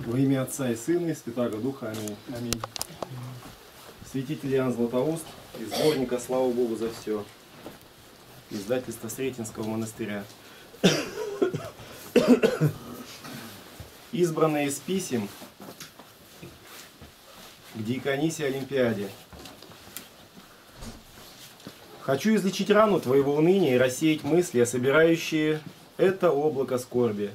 Во имя Отца и Сына и Святаго Духа. Аминь. Аминь. Святитель Иоанн Златоуст из сборника «Слава Богу за все», издательство Сретенского монастыря. Избранное из писем к диаконисе Олимпиаде. Хочу излечить рану твоего уныния и рассеять мысли, собирающие это облако скорби.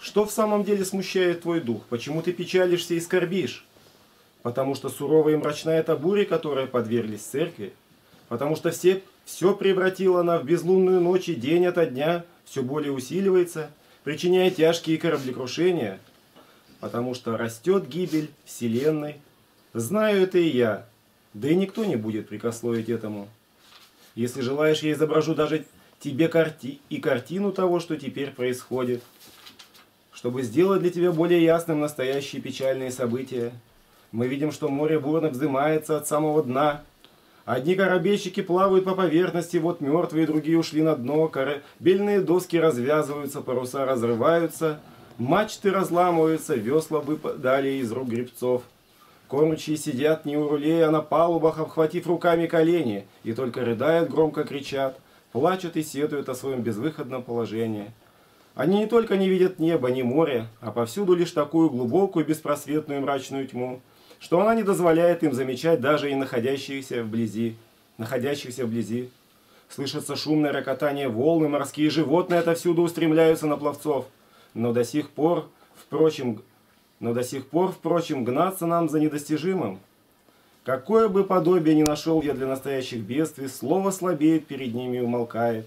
Что в самом деле смущает твой дух? Почему ты печалишься и скорбишь? Потому что суровая и мрачная та буря, которая подверглись церкви, потому что все превратила она в безлунную ночь, и день ото дня все более усиливается, причиняя тяжкие кораблекрушения, потому что растет гибель вселенной. Знаю это и я, да и никто не будет прикословить этому. Если желаешь, я изображу даже тебе картину того, что теперь происходит, чтобы сделать для тебя более ясным настоящие печальные события. Мы видим, что море бурно вздымается от самого дна. Одни корабельщики плавают по поверхности, вот мертвые, другие ушли на дно. Корабельные доски развязываются, паруса разрываются, мачты разламываются, весла выпадали из рук гребцов. Кормчие сидят не у рулей, а на палубах, обхватив руками колени, и только рыдают, громко кричат, плачут и сетуют о своем безвыходном положении. Они не только не видят неба, ни моря, а повсюду лишь такую глубокую, беспросветную мрачную тьму, что она не дозволяет им замечать даже и находящихся вблизи. Слышится шумное рокотание волн, морские животные отовсюду устремляются на пловцов. Но до сих пор, впрочем, гнаться нам за недостижимым. Какое бы подобие ни нашел я для настоящих бедствий, слово слабеет перед ними и умолкает.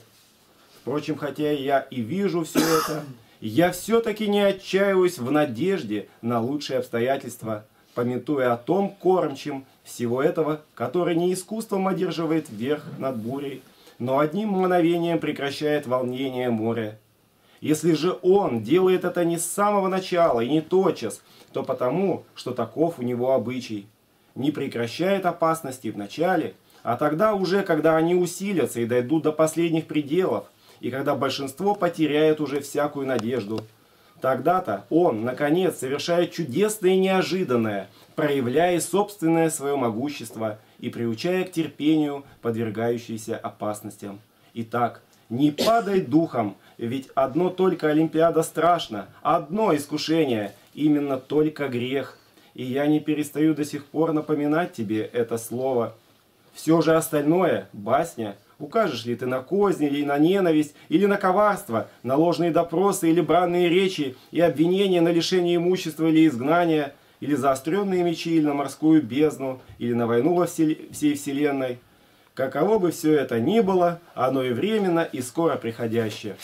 Впрочем, хотя я и вижу все это, я все-таки не отчаиваюсь в надежде на лучшие обстоятельства, памятуя о том кормчем всего этого, который не искусством одерживает верх над бурей, но одним мгновением прекращает волнение моря. Если же он делает это не с самого начала и не тотчас, то потому, что таков у него обычай. Не прекращает опасности в начале, а тогда уже, когда они усилятся и дойдут до последних пределов, и когда большинство потеряет уже всякую надежду, тогда-то он, наконец, совершает чудесное и неожиданное, проявляя собственное свое могущество и приучая к терпению подвергающиеся опасностям. Итак, не падай духом, ведь одно только Олимпиада страшно, одно искушение, именно только грех. И я не перестаю до сих пор напоминать тебе это слово. Все же остальное – басня. Укажешь ли ты на козни, или на ненависть, или на коварство, на ложные допросы, или бранные речи, и обвинения на лишение имущества или изгнания, или заостренные мечи, или на морскую бездну, или на войну во всей вселенной? Каково бы все это ни было, оно и временно, и скоро приходящее.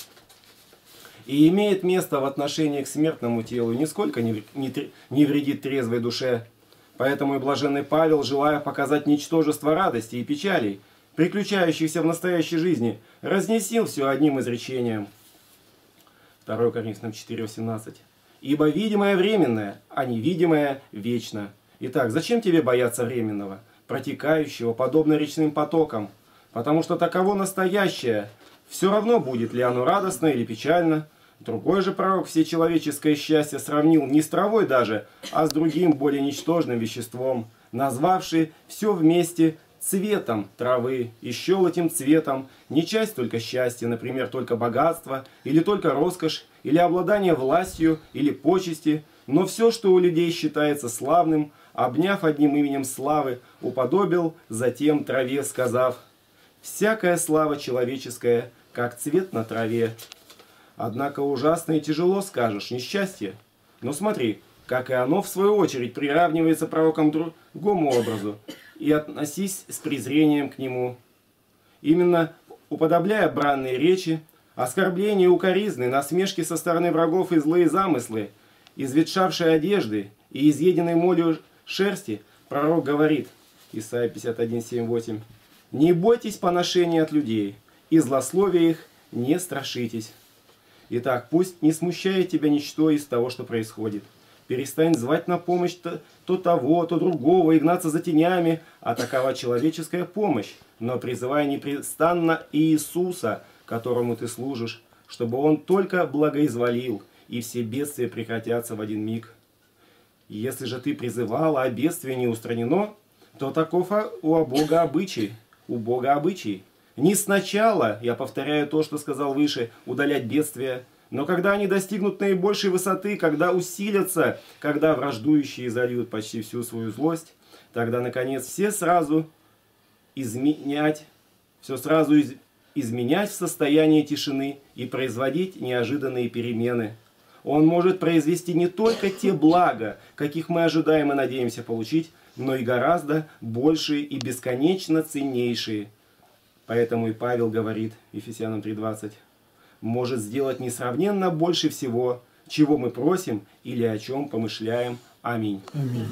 И имеет место в отношении к смертному телу, нисколько не вредит трезвой душе. Поэтому и блаженный Павел, желая показать ничтожество радости и печалей, приключающихся в настоящей жизни, разнесил все одним изречением. 2 Коринфянам 4:18. «Ибо видимое временное, а невидимое вечно». Итак, зачем тебе бояться временного, протекающего, подобно речным потокам? Потому что таково настоящее. Все равно, будет ли оно радостно или печально. Другой же пророк всечеловеческое счастье сравнил не с травой даже, а с другим, более ничтожным веществом, назвавший все вместе цветом травы, и щел этим цветом не часть только счастья, например, только богатство, или только роскошь, или обладание властью, или почести, но все, что у людей считается славным, обняв одним именем славы, уподобил затем траве, сказав: «Всякая слава человеческая, как цвет на траве». Однако ужасно и тяжело, скажешь, несчастье. Но смотри, как и оно, в свою очередь, приравнивается пророком к другому образу, и относись с презрением к нему. Именно уподобляя бранные речи, оскорбления и укоризны, насмешки со стороны врагов и злые замыслы, изветшавшие одежды и изъеденной молью шерсти, пророк говорит, Исайя 51:7-8, «Не бойтесь поношения от людей, и злословия их не страшитесь». Итак, пусть не смущает тебя ничто из того, что происходит. Перестань звать на помощь то того, то другого, и гнаться за тенями, а такова человеческая помощь, но призывай непрестанно Иисуса, которому ты служишь, чтобы Он только благоизволил, и все бедствия прекратятся в один миг. И если же ты призывала, а бедствие не устранено, то таков у Бога обычай. У Бога обычай. Не сначала, я повторяю то, что сказал выше, удалять бедствия, но когда они достигнут наибольшей высоты, когда усилятся, когда враждующие зальют почти всю свою злость, тогда, наконец, все сразу изменять в состоянии тишины и производить неожиданные перемены. Он может произвести не только те блага, каких мы ожидаем и надеемся получить, но и гораздо большие и бесконечно ценнейшие. Поэтому и Павел говорит, Ефесянам 3:20, может сделать несравненно больше всего, чего мы просим или о чем помышляем. Аминь. Аминь.